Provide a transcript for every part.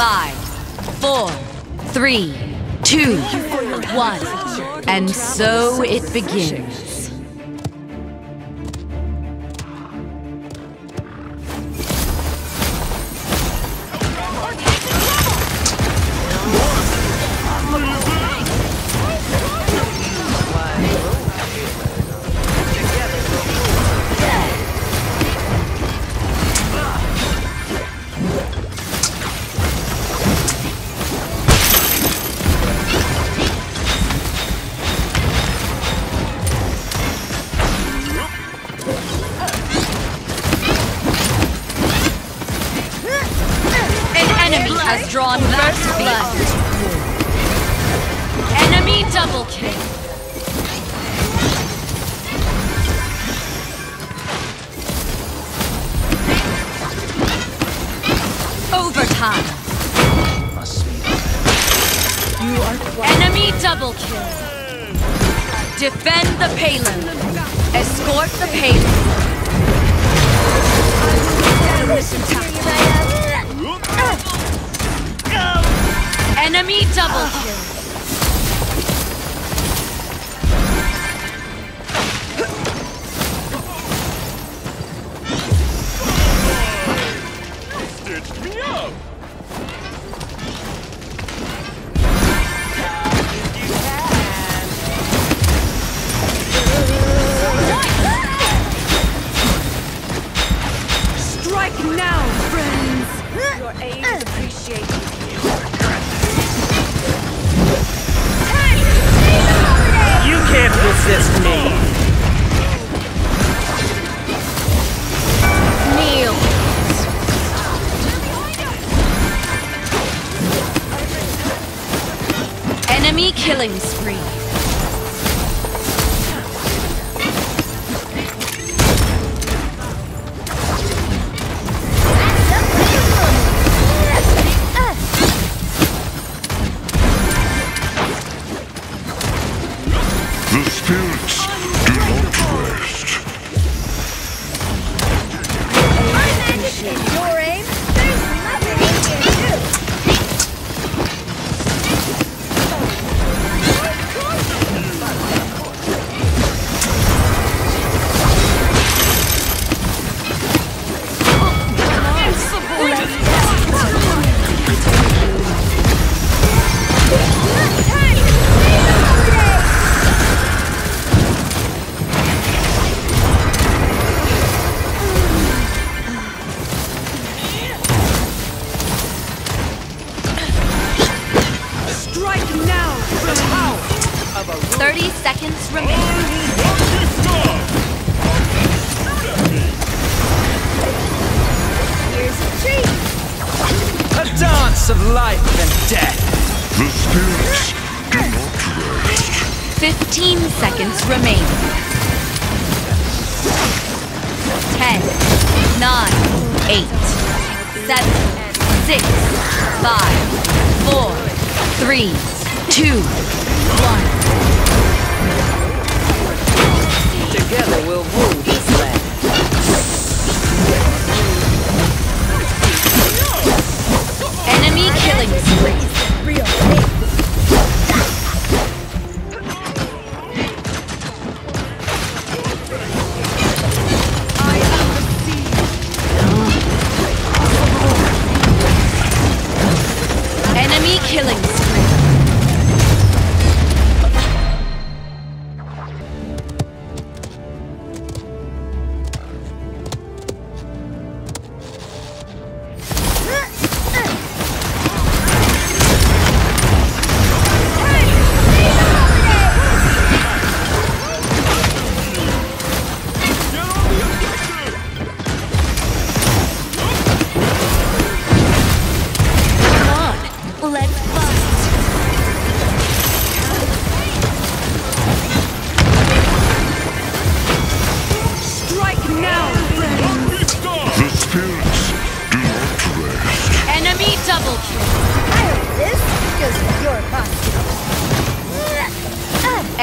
5, 4, 3, 2, 1. And so it begins. Has drawn vast blood. Enemy double kill. Overtime. You are quiet. Enemy double kill. Defend the payload. Escort the payload. Enemy double kill. Stitched me up. Strike now, friends. Your aid is appreciated. Can't resist me. Kneel. Enemy killing spree. Of life and death. The spirits do not rest. 15 seconds remaining. 10, 9, 8, 7, 6, 5, 4, 3, 2, 1. Together we'll woo this land. Killing spree. Real hate. I am the sea. Enemy killing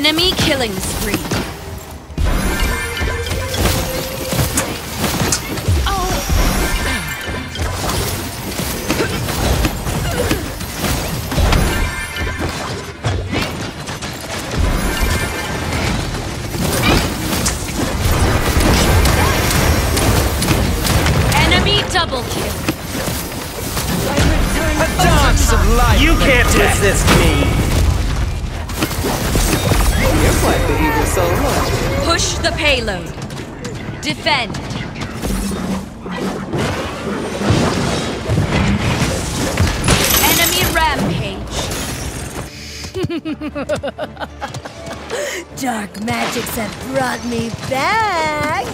enemy killing spree. Oh. You can't resist me! You're quite the evil soul. Push the payload. Defend. Enemy rampage. Dark magics have brought me back.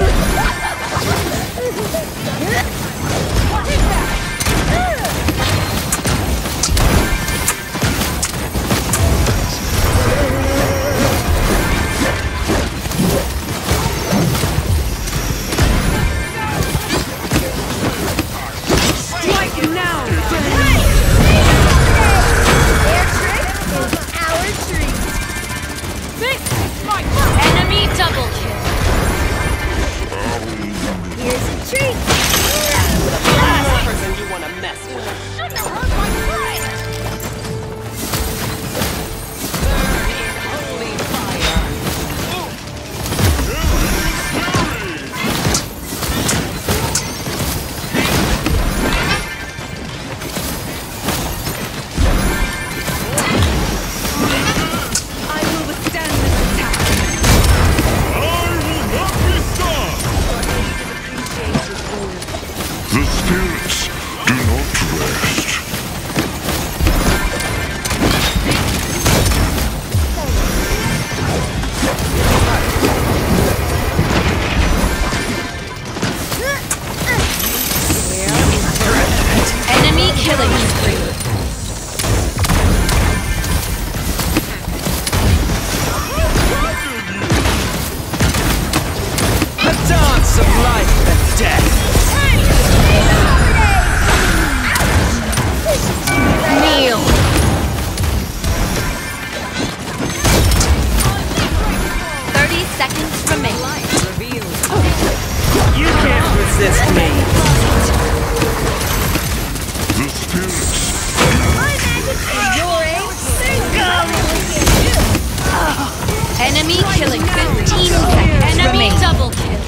Enemy killing, 15 seconds. Enemy double kill.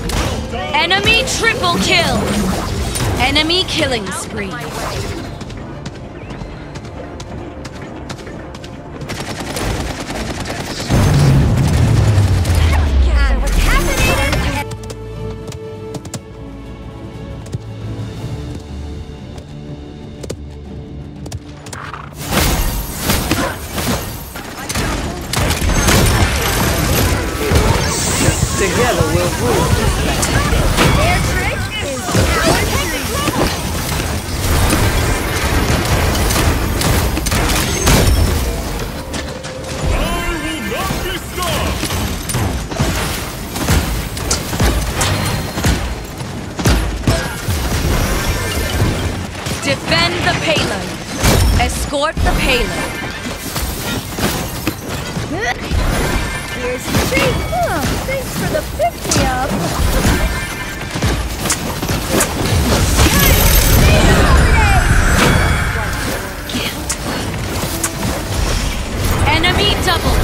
Enemy triple kill. Enemy killing spree. Together we'll rule this battle. Their trick is our victory. I will not be stopped. Defend the payload. Escort the payload. Here's the treat. Oh, thanks for the 50 up. Enemy double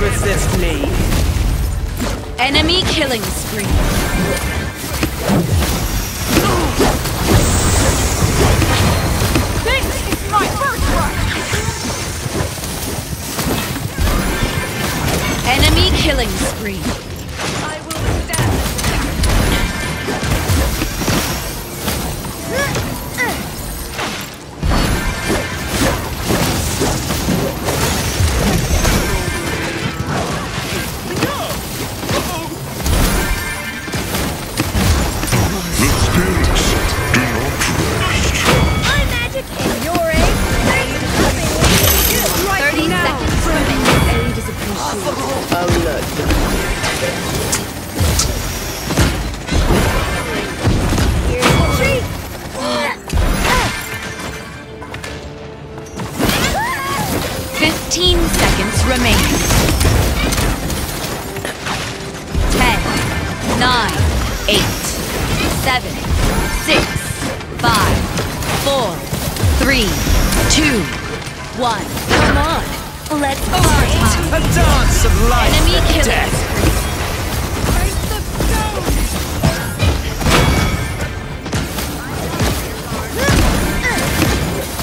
resist me. Enemy killing spree. This is my birthright. Enemy killing spree. I will stand. No! remaining. 10, 9, 8, 7, 6, 5, 4, 3, 2, 1. Come on, let's party. A dance of life and death.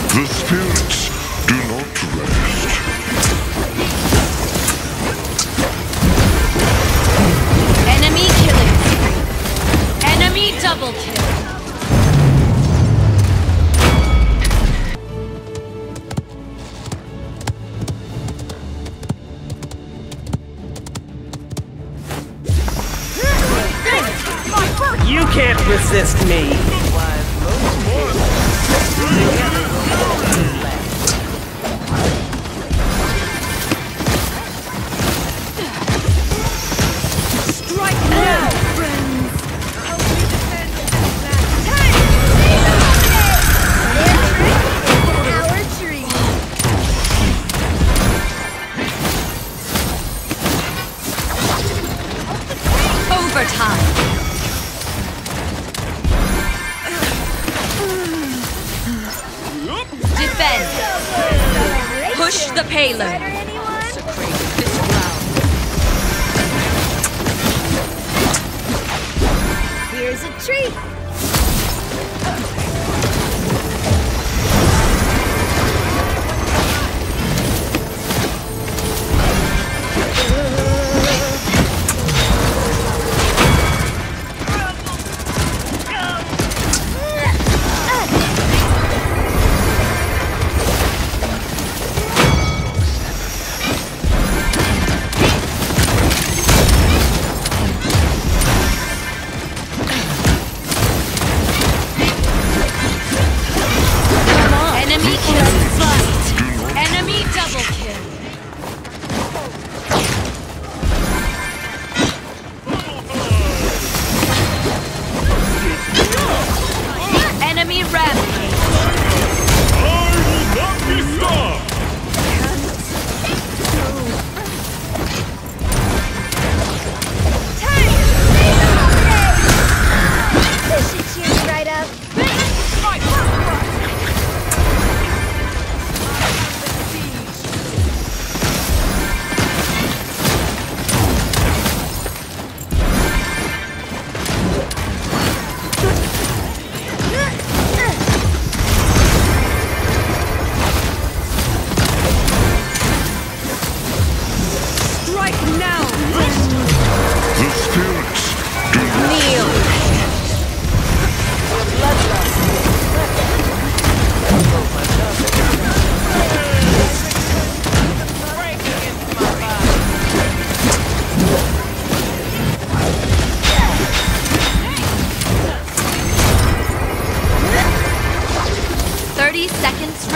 The spirits do not rest. Enemy killing. Enemy double kill. You can't resist me.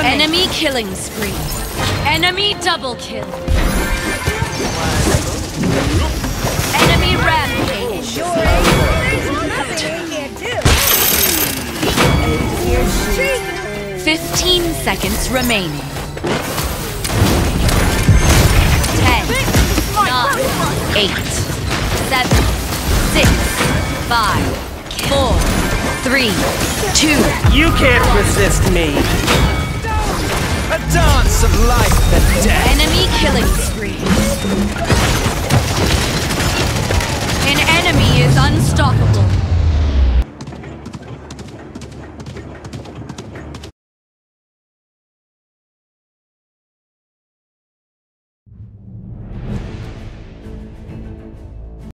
Enemy killing spree. Enemy double kill. Enemy rampage. Sure. 15 seconds remaining. 10, 9, 8, 7, 6, 5, 4, 3, 2. You can't resist me. A dance of life and death. Enemy killing spree. An enemy is unstoppable.